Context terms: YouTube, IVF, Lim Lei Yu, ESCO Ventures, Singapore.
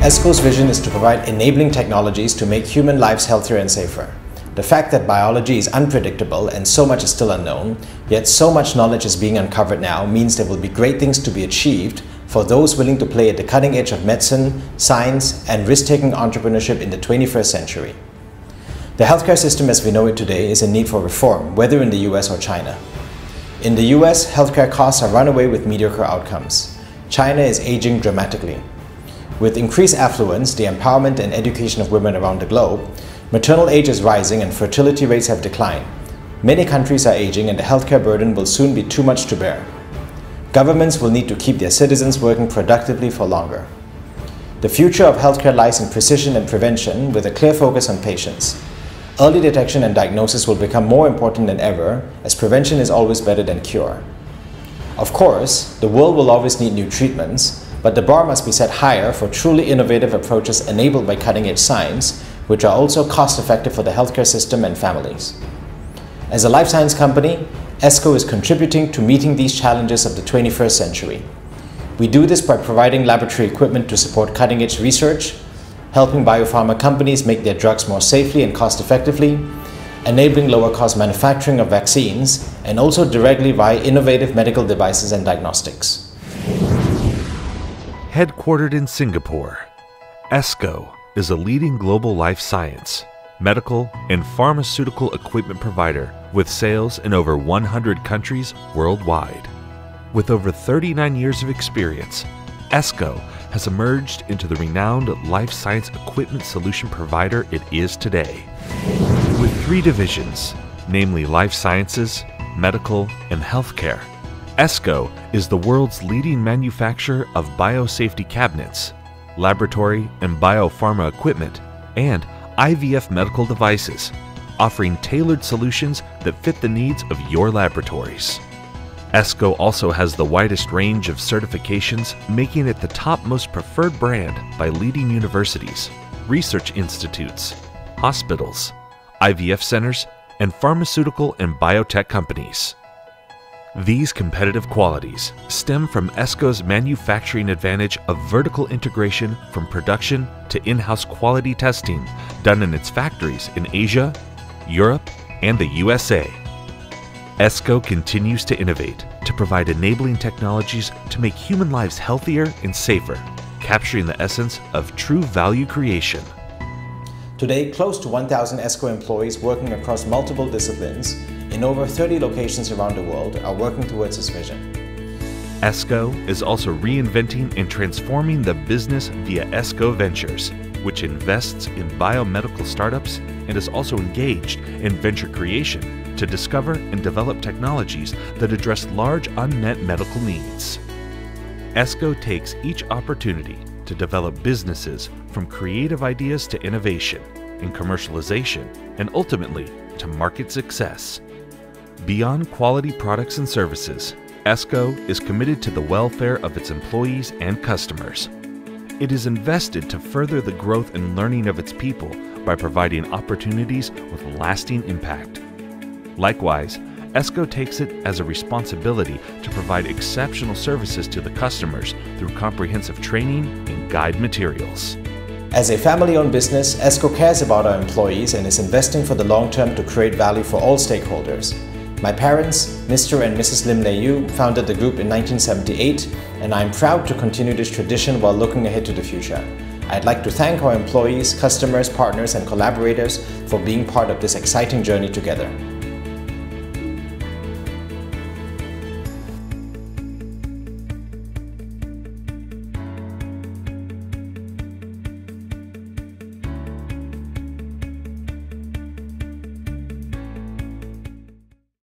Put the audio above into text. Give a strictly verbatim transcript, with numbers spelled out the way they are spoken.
ESCO's vision is to provide enabling technologies to make human lives healthier and safer. The fact that biology is unpredictable and so much is still unknown, yet so much knowledge is being uncovered now, means there will be great things to be achieved for those willing to play at the cutting edge of medicine, science, and risk-taking entrepreneurship in the twenty-first century. The healthcare system as we know it today is in need for reform, whether in the U S or China. In the U S, healthcare costs are run away with mediocre outcomes. China is aging dramatically. With increased affluence, the empowerment and education of women around the globe, maternal age is rising and fertility rates have declined. Many countries are aging and the healthcare burden will soon be too much to bear. Governments will need to keep their citizens working productively for longer. The future of healthcare lies in precision and prevention with a clear focus on patients. Early detection and diagnosis will become more important than ever, as prevention is always better than cure. Of course, the world will always need new treatments, but the bar must be set higher for truly innovative approaches enabled by cutting-edge science, which are also cost-effective for the healthcare system and families. As a life science company, ESCO is contributing to meeting these challenges of the twenty-first century. We do this by providing laboratory equipment to support cutting-edge research, helping biopharma companies make their drugs more safely and cost-effectively, enabling lower-cost manufacturing of vaccines, and also directly via innovative medical devices and diagnostics. Headquartered in Singapore, ESCO is a leading global life science, medical, and pharmaceutical equipment provider with sales in over one hundred countries worldwide. With over thirty-nine years of experience, ESCO has emerged into the renowned life science equipment solution provider it is today. With three divisions, namely life sciences, medical, and healthcare, ESCO is the world's leading manufacturer of biosafety cabinets, laboratory and biopharma equipment, and I V F medical devices, offering tailored solutions that fit the needs of your laboratories. ESCO also has the widest range of certifications, making it the top most preferred brand by leading universities, research institutes, hospitals, I V F centers, and pharmaceutical and biotech companies. These competitive qualities stem from ESCO's manufacturing advantage of vertical integration from production to in-house quality testing done in its factories in Asia, Europe, and the U S A. ESCO continues to innovate to provide enabling technologies to make human lives healthier and safer, capturing the essence of true value creation. Today, close to one thousand ESCO employees working across multiple disciplines in over thirty locations around the world are working towards this vision. ESCO is also reinventing and transforming the business via ESCO Ventures, which invests in biomedical startups and is also engaged in venture creation to discover and develop technologies that address large unmet medical needs. ESCO takes each opportunity to develop businesses from creative ideas to innovation and commercialization, and ultimately to market success. Beyond quality products and services, ESCO is committed to the welfare of its employees and customers. It is invested to further the growth and learning of its people by providing opportunities with lasting impact. Likewise, ESCO takes it as a responsibility to provide exceptional services to the customers through comprehensive training and guide materials. As a family-owned business, ESCO cares about our employees and is investing for the long term to create value for all stakeholders. My parents, Mister and Missus Lim Lei Yu, founded the group in nineteen seventy-eight, and I'm proud to continue this tradition while looking ahead to the future. I'd like to thank our employees, customers, partners, and collaborators for being part of this exciting journey together.